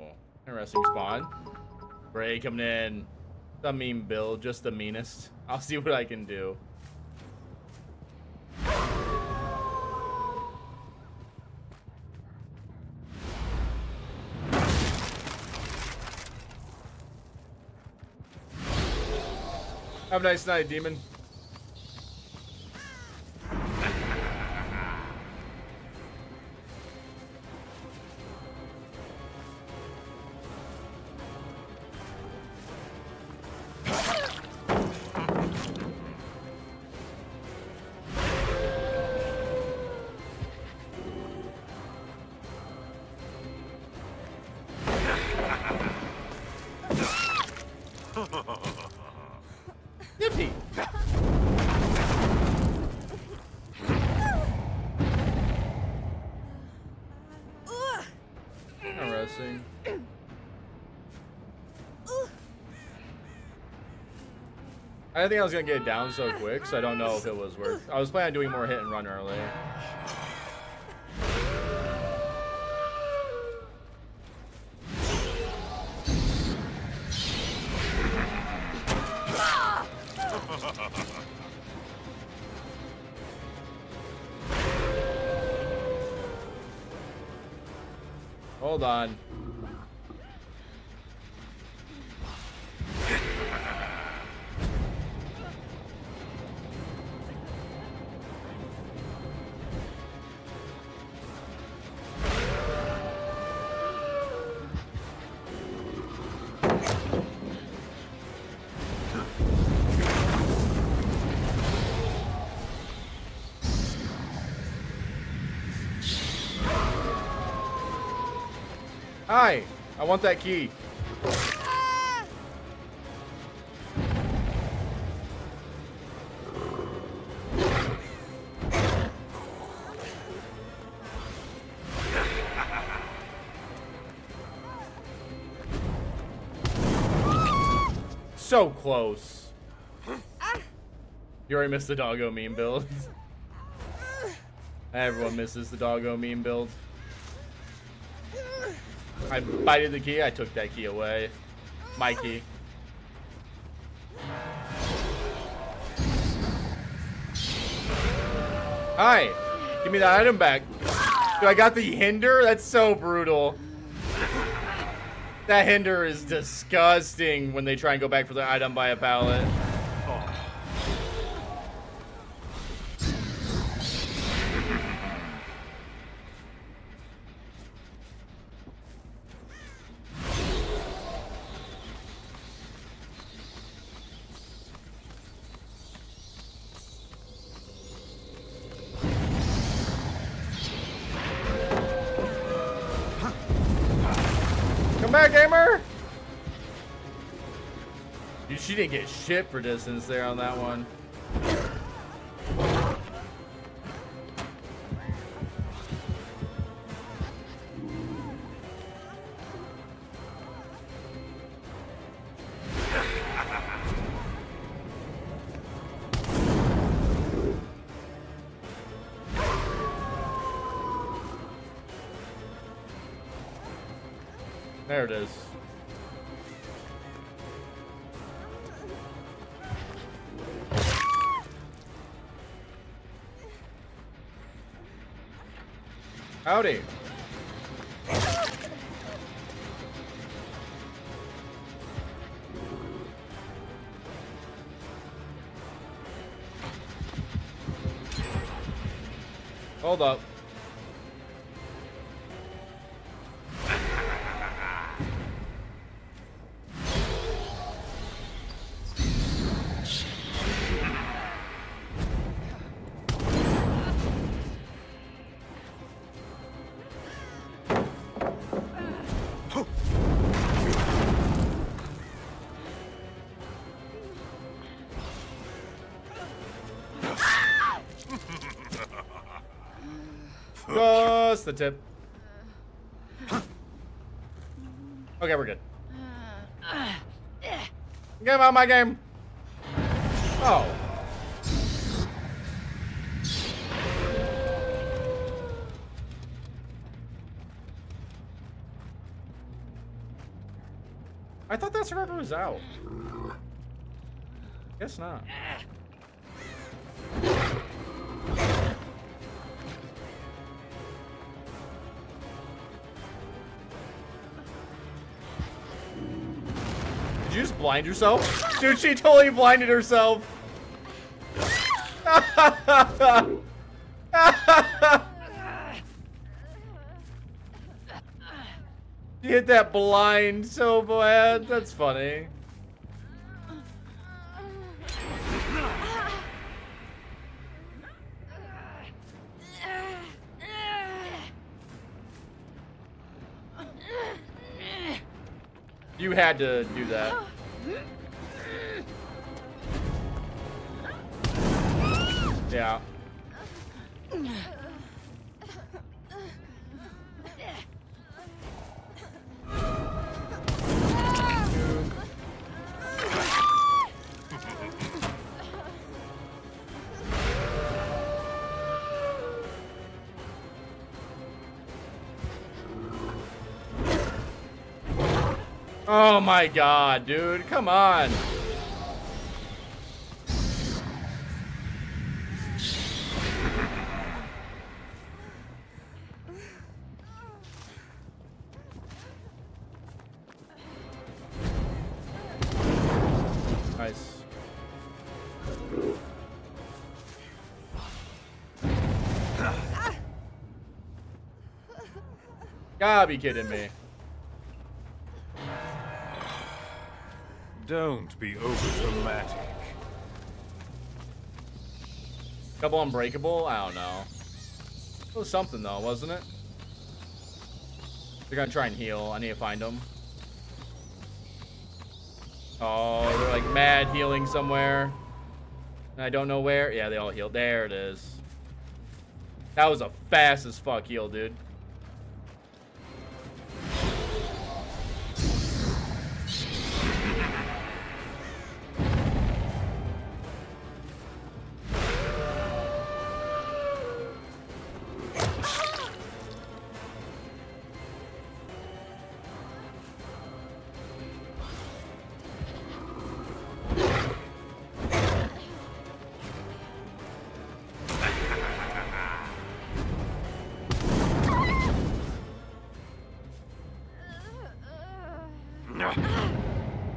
Cool. Interesting spawn. Ray coming in. The mean build, just the meanest. I'll see what I can do. Have a nice night, demon. I didn't think I was gonna get it down so quick, so I don't know if it was worth. I was planning on doing more hit and run earlier. Hold on. Hi, I want that key. Ah! So close. Ah! You already missed the doggo meme build. Everyone misses the doggo meme build. I bited the key, I took that key away. My key. Hi! Give me that item back. Dude, I got the hinder? That's so brutal. That hinder is disgusting when they try and go back for the item by a pallet. She didn't get shit for distance there on that one. There it is. Howdy. Hold up. Just the tip. Okay, we're good. Get out of my game. Oh. I thought that survivor was out. Guess not. Did you just blind yourself? Dude, she totally blinded herself. She hit that blind so bad. That's funny. You had to do that. Yeah. Oh my god, dude, come on. Nice. Gotta be kidding me. Don't be overdramatic. Double unbreakable? I don't know. It was something though, wasn't it? They're gonna try and heal. I need to find them. Oh, they're like mad healing somewhere. And I don't know where. Yeah, they all healed. There it is. That was a fast as fuck heal, dude.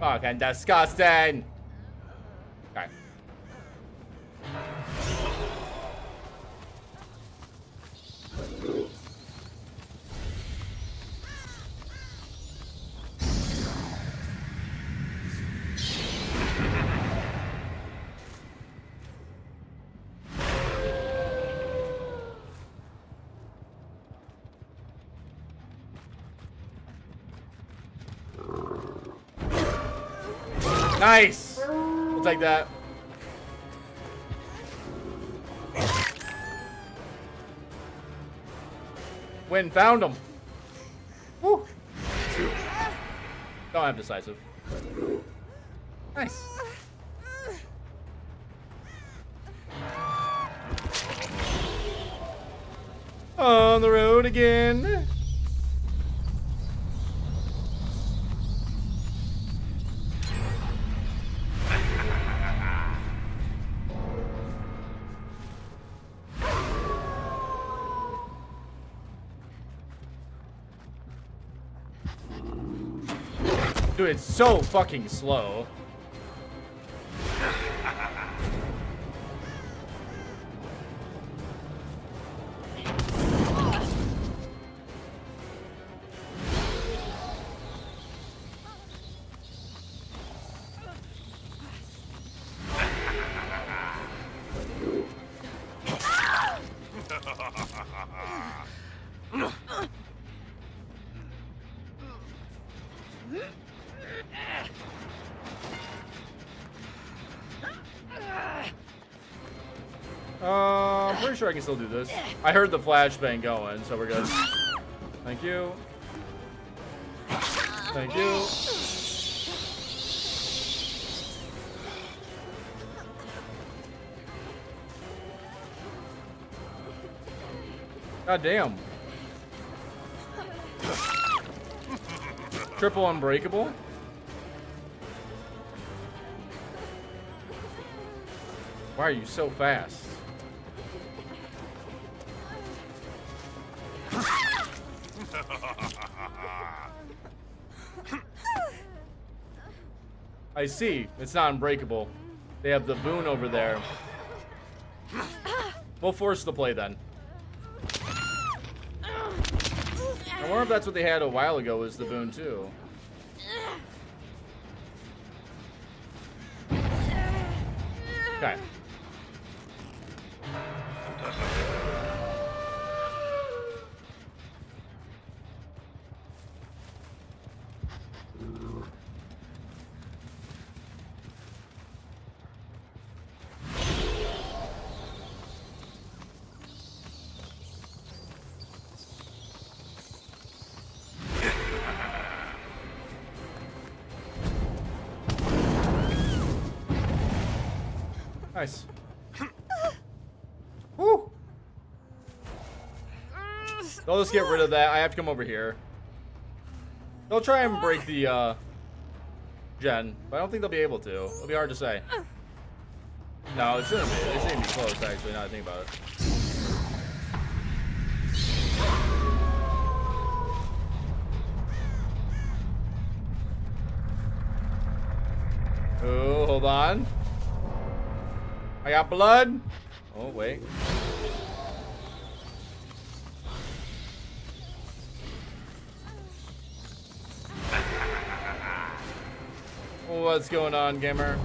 Fucking disgusting. Okay. Nice! We'll take that. Win, found him. Woo. Don't have decisive. Nice. On the road again. Dude, it's so fucking slow. I'm pretty sure I can still do this. I heard the flashbang going, so we're good. Thank you. Thank you. God damn. Triple unbreakable? Why are you so fast? I see. It's not unbreakable. They have the boon over there. We'll force the play then. I wonder if that's what they had a while ago, was the boon too. Okay. Nice. Woo! They'll just get rid of that. I have to come over here. They'll try and break the gen, but I don't think they'll be able to. It'll be hard to say. No, it shouldn't be. It shouldn't be close, actually, now that I think about it. Oh, hold on. I got blood. Oh, wait. What's going on, gamer?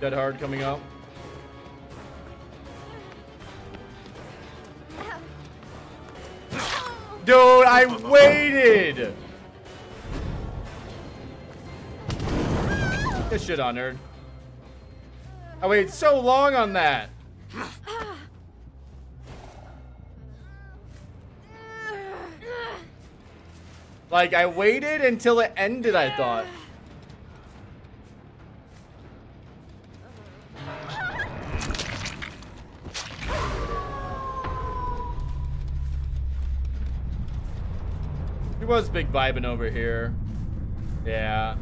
Dead hard coming up. Dude, I waited! Get shit on, nerd. I waited so long on that. Like, I waited until it ended, I thought. Was big vibing over here. Yeah.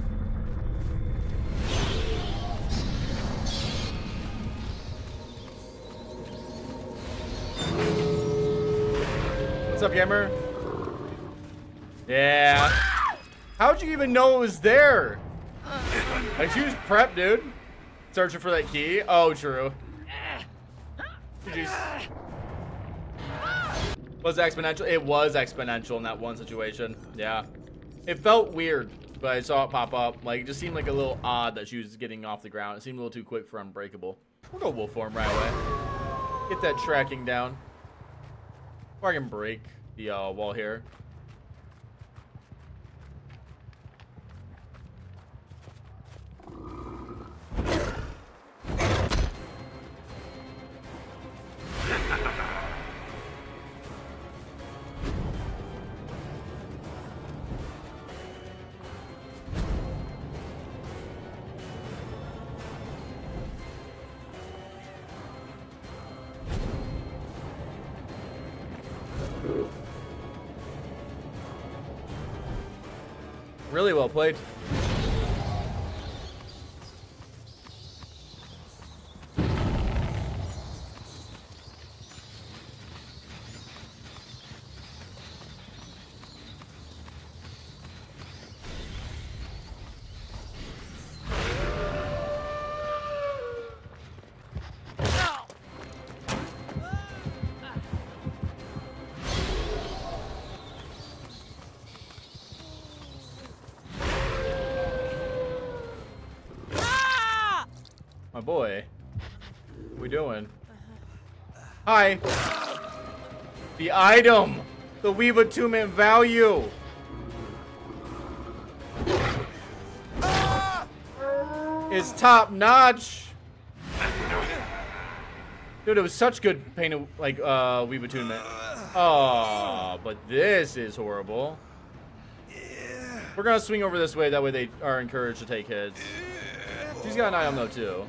What's up, gamer? Yeah. How'd you even know it was there? Like, she was prepped, dude. Searching for that key. Oh, true. Jeez. Was exponential? It was exponential in that one situation. Yeah. It felt weird, but I saw it pop up. Like, it just seemed like a little odd that she was getting off the ground. It seemed a little too quick for Unbreakable. We'll go wolf form right away. Get that tracking down. Or I can break the wall here. Really well played. Boy, what we doing? Hi. The item, the Weave Attunement value. Is top notch. Dude, it was such good pain to, like, Weave Attunement. Oh, but this is horrible. We're gonna swing over this way, that way they are encouraged to take hits. She's got an eye on though, too.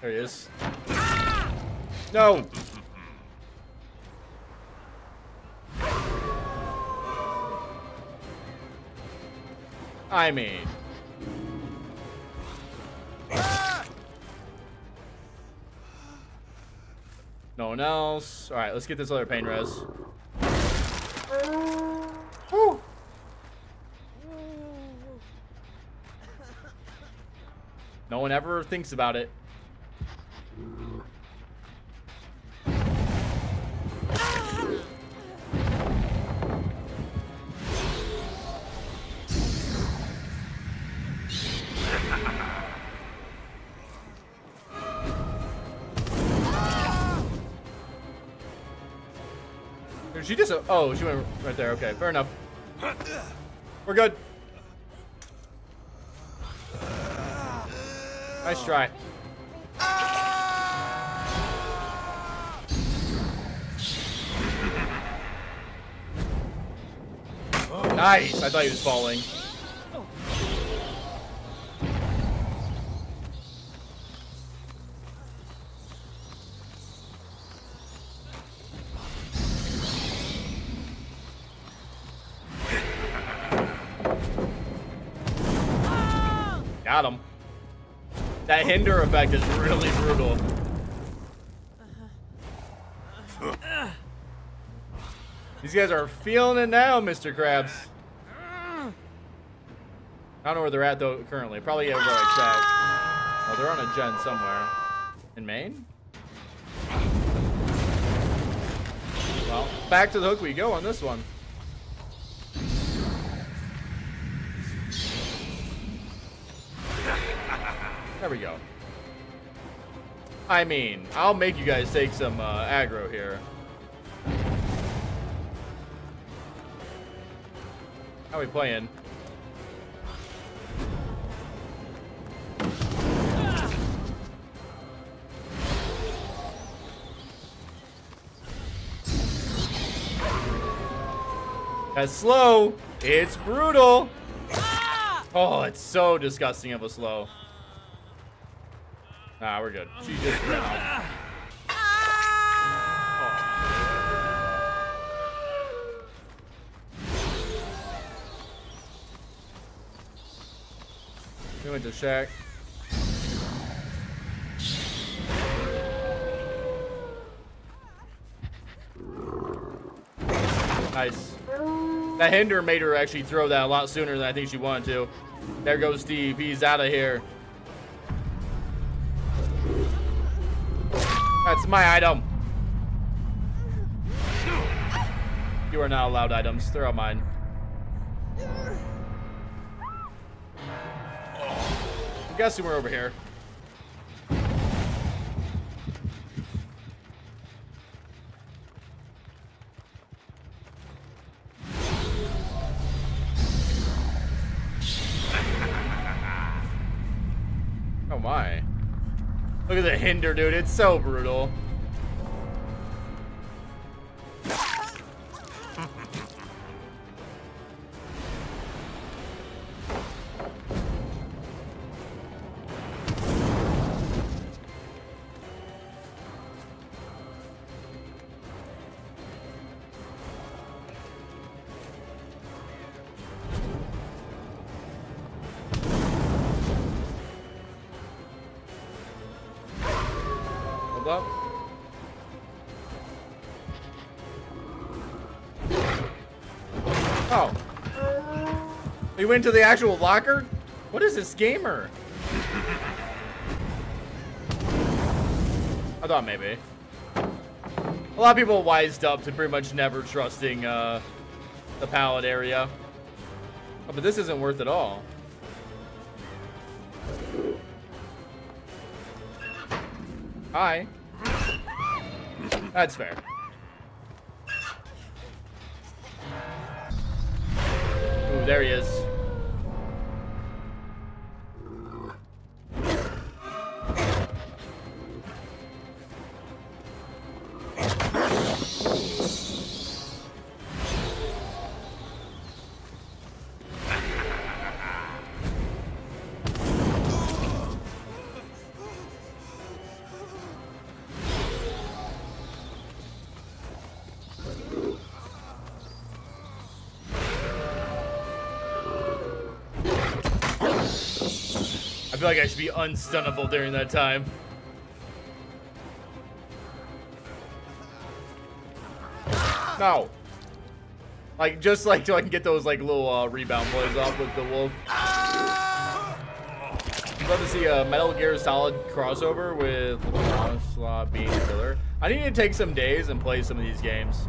There he is. No! I mean... No one else. Alright, let's get this other pain res. Woo! No one ever thinks about it. She just, oh, she went right there. Okay, fair enough. We're good. Nice try. Nice. I thought he was falling. Got him. That hinder effect is really brutal. These guys are feeling it now, Mr. Krabs. I don't know where they're at though currently. Probably at Royal Chat. Oh, they're on a gen somewhere. In Maine? Well, back to the hook we go on this one. There we go. I mean, I'll make you guys take some aggro here. How we playing? That's slow. It's brutal. Oh, it's so disgusting of a slow. Nah, we're good. She just ran off. We went to Shaq. Nice. That hinder made her actually throw that a lot sooner than I think she wanted to. There goes Steve. He's out of here. That's my item. You are not allowed items. They're all mine. I'm guessing we're over here. Oh my. Look at the hinder, dude. It's so brutal. Up. Oh. He went to the actual locker? What is this gamer? I thought maybe. A lot of people wised up to pretty much never trusting the pallet area. Oh, but this isn't worth it all. Hi. That's fair. Ooh, there he is. I feel like I should be unstunnable during that time. No. Like, just like so I can get those like little rebound plays off with the wolf. I'd love to see a Metal Gear Solid crossover with Onslaught being a killer. I need to take some days and play some of these games.